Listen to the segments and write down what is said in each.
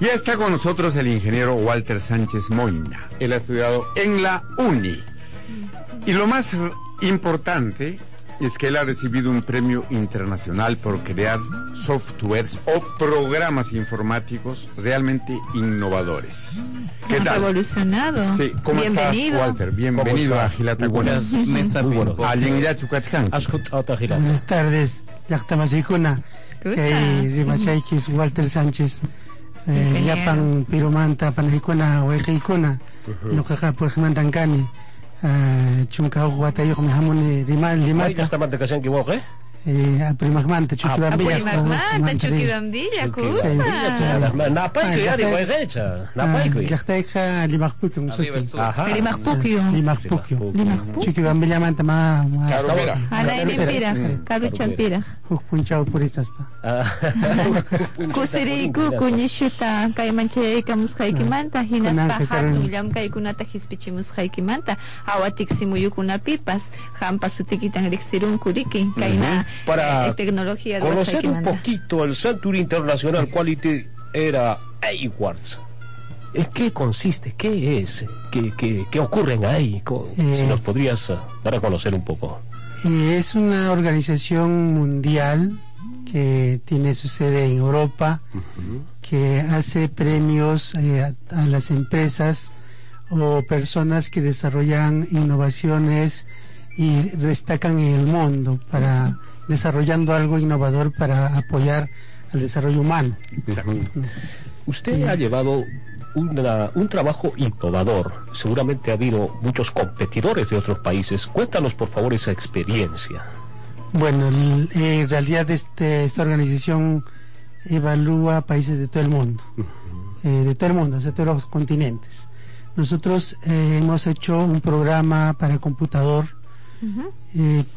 Ya está con nosotros el ingeniero Walter Sánchez Moyna. Él ha estudiado en la UNI. Y lo más importante es que él ha recibido un premio internacional por crear softwares o programas informáticos realmente innovadores. ¿Qué tal? Revolucionado. Sí, ¿cómo bienvenido, estás, Walter? Bienvenido a Gilata. Buenas tardes. Yactamasikuna. Rimachaikis Walter Sánchez. Yapan pirumanta panajikuna huejikuna. Nocaja por Jimantancani. Chunca guatayo mejamone rimal limata. Aprimagmante, chuquibambilla, cosa. Napaico ya de derecha. Napaico. Ya está hija Limajpuquio. Limajpuquio. Limajpuquio. Chuquibambilla manta más. Alainempira. Caruchampira. Cuscunchao puristas. Cusiriku, cuñishuta, caimancheica, muscaikimanta, ginaspa, hatuliam, caicunata, hispichimuscaikimanta, awatiximuyucunapipas, jampasutiquitan, rixirun, curiki, caina. Para tecnología conocer un poquito el Centro Internacional Quality Era Awards. ¿Qué consiste? ¿Qué es? ¿Qué ocurren ahí? Si nos podrías dar a conocer un poco. Es una organización mundial que tiene su sede en Europa, que hace premios a las empresas o personas que desarrollan innovaciones y destacan en el mundo para desarrollando algo innovador para apoyar el desarrollo humano. Exacto. Usted ha llevado un trabajo innovador. Seguramente ha habido muchos competidores de otros países. Cuéntanos, por favor, esa experiencia. Bueno, en realidad esta organización evalúa países de todo el mundo, o sea, todos los continentes. Nosotros hemos hecho un programa para computador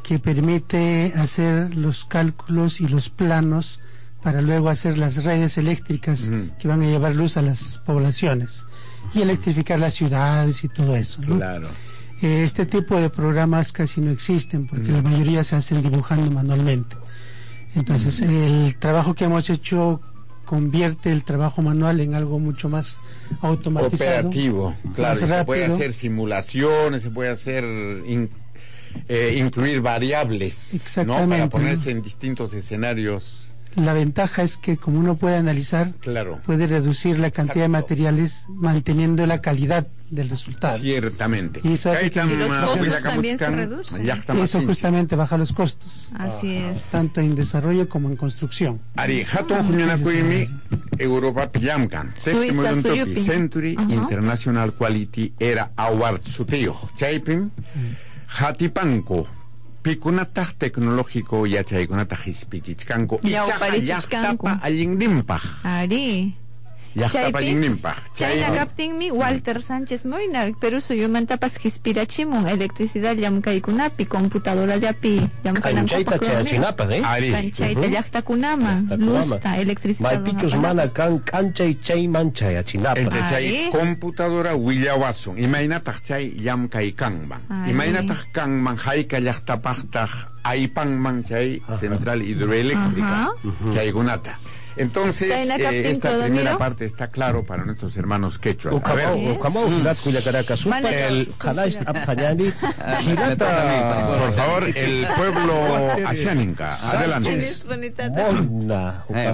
que permite hacer los cálculos y los planos para luego hacer las redes eléctricas que van a llevar luz a las poblaciones y electrificar las ciudades y todo eso, ¿no? Claro. Este tipo de programas casi no existen porque la mayoría se hacen dibujando manualmente. Entonces el trabajo que hemos hecho convierte el trabajo manual en algo mucho más automatizado, operativo, claro, más rápido. Se puede hacer simulaciones, se puede hacer incluir variables, ¿no? Para ponerse en distintos escenarios. La ventaja es que como uno puede analizar, puede reducir la cantidad de materiales manteniendo la calidad del resultado. Ciertamente. Y eso hace que los costos también se reducen. Eso justamente baja los costos. Así es. Tanto en desarrollo como en construcción. Ari, Hatun Junyanakuymi, Europa Piyamkan, séptimo Indecopi, Century International Quality Era Awards, Suteo, Chaipin. Hatipanco, Picunatag tecnológico, Yachaykunatag hispichichanco, Yachtapa allindimpaj. Ari. Yachtapa allindimpaj. Chaynakaptinmi Walter Sánchez Moyna, Perú suyumantapas hispirachimun, electricidad yamkaykunapi, computadora yapi, yamkanankupa kromi. Ari. Kanchayta yachtakunama, lusta, electricidad. Malpichos mana kan kanchay chaymanchay achinapa. Entre chay computadora willawasun, imainatag chay yamkaykanman. Imainatag kanman jayka yachtapajtaj aypanman chay central hidroeléctrica, chaygunata. Entonces, esta primera parte está claro para nuestros hermanos quechua. A ver, por favor, el pueblo ashaninka, adelante.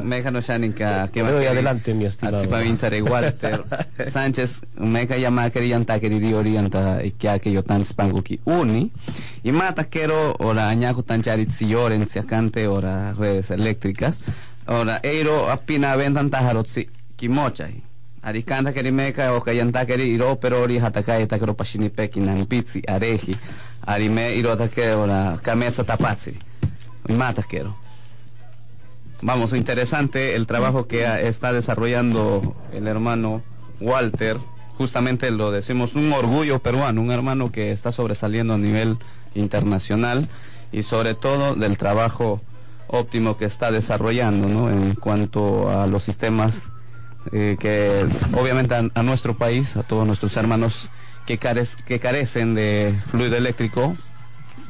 Mejano ashaninka, que voy adelante, mi estimado. Asipavin Walter Sánchez, meja llama querianta queridi orienta y que aquello tan spanguki uni y mata quiero ora añajo tan charitziyoren siacante ora redes eléctricas. Ahora, eiro apina ventan tajarotsi kimochay. Arikanta kerimeka o kayanta keri iro perori hatakai takero pasinipeki nanpitsi areji. Arime iro takero la kameza tapatsi. Mata quiero. Vamos, interesante el trabajo que está desarrollando el hermano Walter. Justamente lo decimos, un orgullo peruano, un hermano que está sobresaliendo a nivel internacional y sobre todo del trabajo óptimo que está desarrollando, ¿no? En cuanto a los sistemas que obviamente a nuestro país, a todos nuestros hermanos que carecen de fluido eléctrico,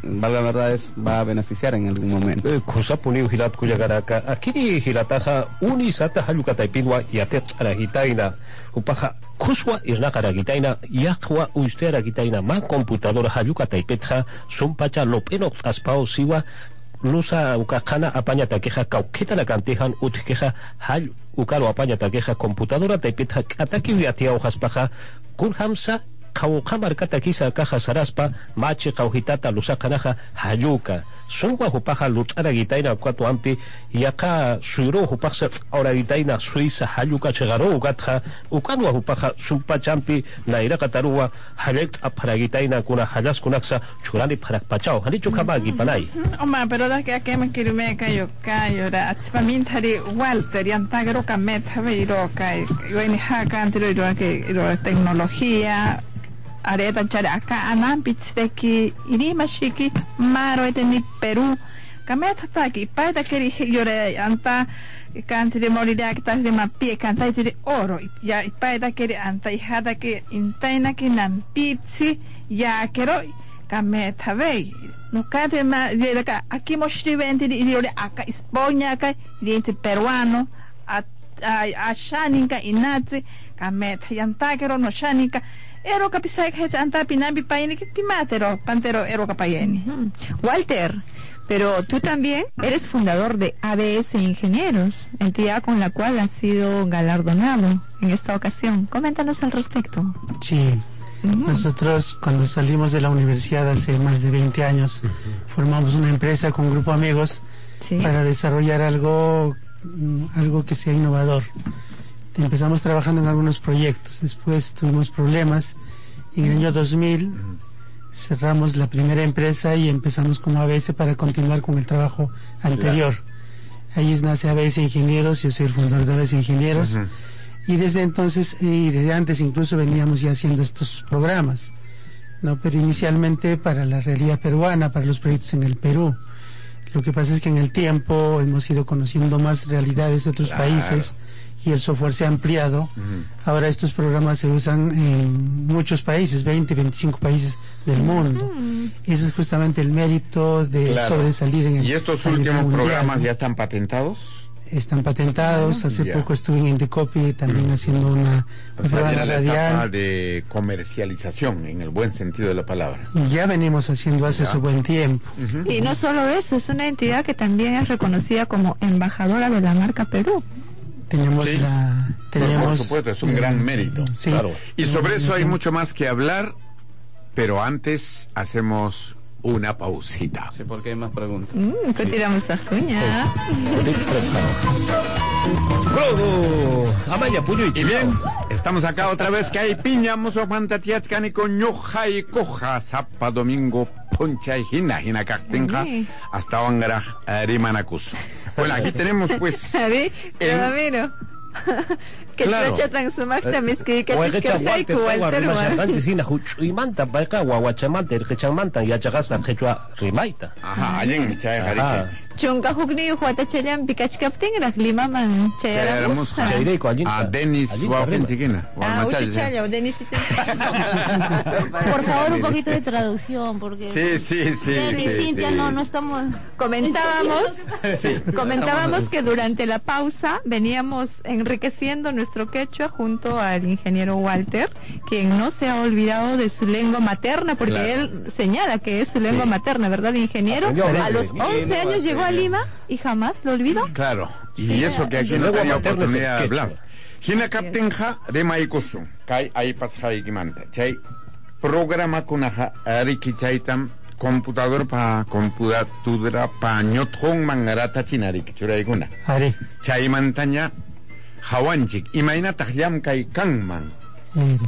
valga la verdad, va a beneficiar en algún momento. Cusapuniu Gilat Cuyagaraca, Akiri Gilataja, Unisata Hayucataipigua y Atet Aragitaina, Upaja, Cusua Isnacaragitaina, Yahua Usteragitaina, más computadora Hayucataipetja, Sumpacha Lopeno Aspao Siwa, Lusa Ucajana, Apañata Queja, Cauqueta la Cantejan, Utqueja, Hay Ucaro Apañata Queja, computadora Taipetja, Ataki Viatia Hojas Paja, Kurhamsa. Caucamarcata quisa caja saraspa, mache caujitata lusacanaja, hayuca, sungua jupaja lutara guitaina cuatro ampi, y acá suiro jupaja ahora guitaina suiza, hayuca chegaró gatja, ucanua jupaja sumpachampi, naira catarúa, hayek aparaguitaina cuna hayas cunaxa, churani para pachao, hanichu cabagi panay. Oma, pero da que aquí me quiero me cayo, cayo, ratzpamintari, Walter, y antagroca meta, veiroca, yo en jaca anterior que tecnología. Areta characa, anampitsteki, irimashiki, maro eteni Perú, cameta taki, paita que llore anta, cante de morireactas de mapie, canta de oro, ya paita que anta hijada que intaina que nampitsi, ya quero, cameta vei. Nunca te ma, de acá, aquí mostrivente, y llore acá, España acá, diente peruano, a shaninka inatsi, cameta, yantakero no shaninka. Ero capisay que anta pinambi paeni que pimatero, pantero ero capayeni. Walter, pero tú también eres fundador de ABS Ingenieros, entidad con la cual has sido galardonado en esta ocasión. Coméntanos al respecto. Sí, nosotros cuando salimos de la universidad hace más de 20 años, formamos una empresa con un grupo de amigos para desarrollar algo que sea innovador. Empezamos trabajando en algunos proyectos, después tuvimos problemas y en el año 2000 cerramos la primera empresa y empezamos como ABS para continuar con el trabajo anterior. Ahí nace ABS Ingenieros, yo soy el fundador de ABS Ingenieros y desde entonces y desde antes incluso veníamos ya haciendo estos programas, ¿no? Pero inicialmente para la realidad peruana, para los proyectos en el Perú. Lo que pasa es que en el tiempo hemos ido conociendo más realidades de otros países y el software se ha ampliado. Ahora estos programas se usan en muchos países, 20, 25 países del mundo. Ese es justamente el mérito de sobresalir en el mundo. ¿Y estos últimos programas ya están patentados? Están patentados. Hace poco estuve en Indecopi también haciendo una prueba radial de comercialización en el buen sentido de la palabra. Ya venimos haciendo hace su buen tiempo. Y no solo eso, es una entidad que también es reconocida como embajadora de la marca Perú. Tenemos por supuesto, es un gran mérito. Y sobre eso hay mucho más que hablar, pero antes hacemos una pausita. Sí, porque hay más preguntas. ¿Qué tiramos a cuña? Y bien, estamos acá otra vez que hay piñamos o mantatiachcani con ñoja y coja, zapa domingo, poncha y jina, jina cactenja, hasta Wangaraj, Arimanacuso. Bueno, aquí tenemos pues. A ver, que tan sumacta mis que por favor, un poquito de traducción porque no estamos. Comentábamos que durante la pausa veníamos enriqueciendo nuestro quechua junto al ingeniero Walter, quien no se ha olvidado de su lengua materna, porque él señala que es su lengua materna, ¿verdad, ingeniero? A los 11 años llegó a Lima y jamás lo olvidó. Y eso que aquí no tenía oportunidad de hablar. Hina kaptenja rema ikusun, kai aipasja ikimanta, chay programa kunaja ariki chaitam computador pa computadora pa ñotjon mangarata chinarik churaikuna. Chay mantaña Hawanchik, imaginata yamkai kangman,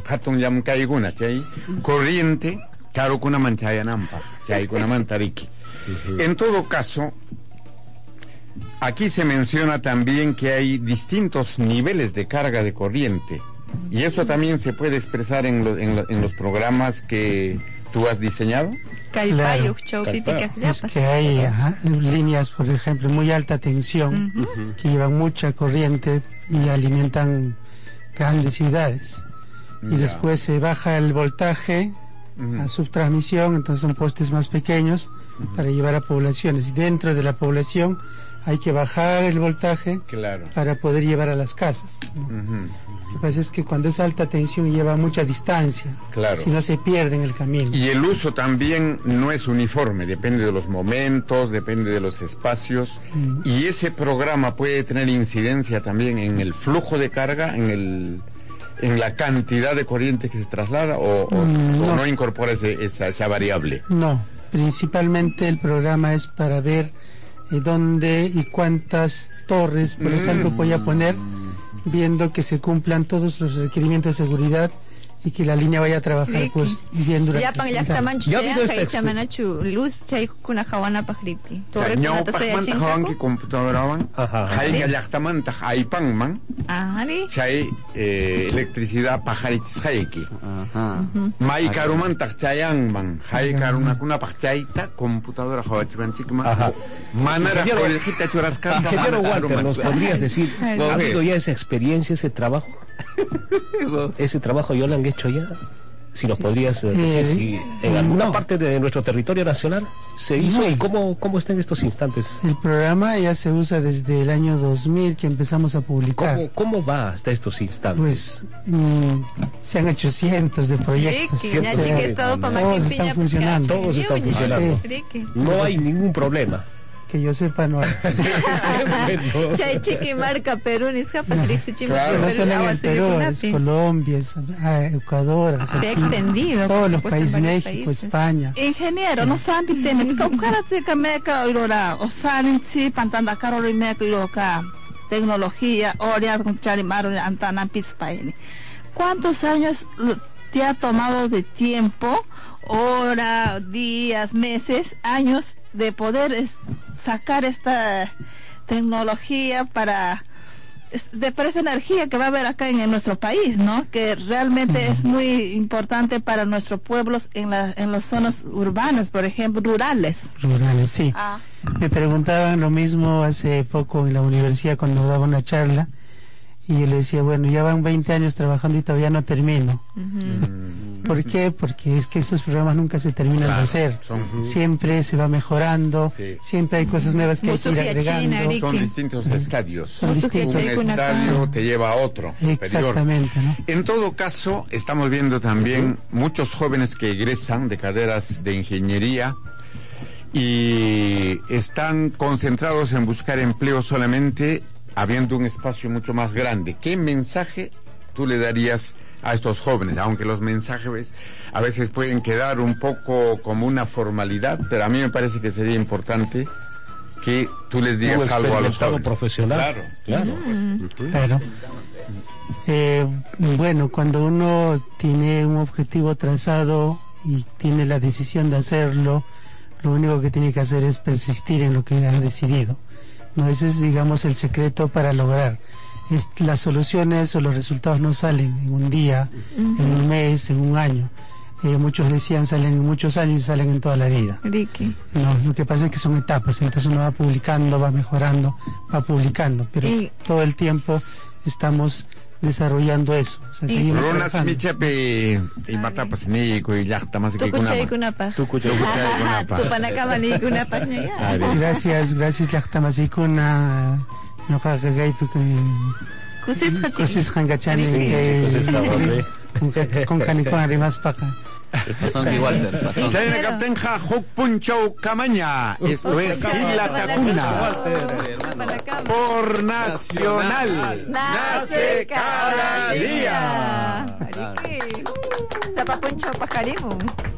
katun yamkai guna, chay, corriente, caro kuna manchaya nampa, chay kuna mantariki. En todo caso, aquí se menciona también que hay distintos niveles de carga de corriente, y eso también se puede expresar en los programas que tú has diseñado. Es que hay líneas, por ejemplo, muy alta tensión, que llevan mucha corriente y alimentan grandes ciudades. Y después se baja el voltaje a su transmisión, entonces son postes más pequeños para llevar a poblaciones, y dentro de la población hay que bajar el voltaje para poder llevar a las casas, ¿no? Lo que pasa es que cuando es alta tensión lleva mucha distancia, si no se pierde en el camino. Y el uso también no es uniforme, depende de los momentos, depende de los espacios, y ese programa puede tener incidencia también en el flujo de carga, en la cantidad de corriente que se traslada, o no incorpora esa variable. No, principalmente el programa es para ver dónde y cuántas torres, por ejemplo, voy a poner, viendo que se cumplan todos los requerimientos de seguridad y que la línea vaya a trabajar pues bien durante ¿nos podrías decir ha habido ya esa experiencia, ese trabajo? Ese trabajo yo lo han hecho ya. Si nos podrías decir si en alguna parte de nuestro territorio nacional se hizo, y cómo está en estos instantes. El programa ya se usa desde el año 2000 que empezamos a publicar. ¿Cómo va hasta estos instantes? Pues se han hecho cientos de proyectos. Todos están funcionando. No hay ningún problema. Que yo sepa, no. Marca Perú, Colombia, Ecuador, se ha extendido todos los países, México, España. Ingeniero, no saben tecnología, ¿cuántos años te ha tomado de tiempo, horas, días, meses, años, de poder sacar esta tecnología para esa energía que va a haber acá en nuestro país, ¿no? Que realmente es muy importante para nuestros pueblos en las zonas urbanas, por ejemplo, rurales. Rurales, sí. Me preguntaban lo mismo hace poco en la universidad cuando daba una charla, y yo le decía, bueno, ya van 20 años trabajando y todavía no termino. ¿Por qué? Porque es que esos programas nunca se terminan de hacer. Siempre se va mejorando, siempre hay cosas nuevas que hay que ir agregando. Son distintos estadios. Un estadio te lleva a otro. Exactamente, ¿no? En todo caso, estamos viendo también muchos jóvenes que egresan de carreras de ingeniería y están concentrados en buscar empleo solamente habiendo un espacio mucho más grande. ¿Qué mensaje tú le darías a estos jóvenes? Aunque los mensajes a veces pueden quedar un poco como una formalidad, pero a mí me parece que sería importante que tú les digas algo a los jóvenes. Profesional. Claro. Bueno, cuando uno tiene un objetivo trazado y tiene la decisión de hacerlo, lo único que tiene que hacer es persistir en lo que ha decidido. No, ese es, digamos, el secreto para lograr. Las soluciones o los resultados no salen en un día, en un mes, en un año. Muchos decían salen en muchos años y salen en toda la vida. No, lo que pasa es que son etapas, entonces uno va publicando, va mejorando, va publicando, pero todo el tiempo estamos desarrollando eso. Gracias, Lactamasicuna. Esto es Gilata por Nacional. Nace cada día.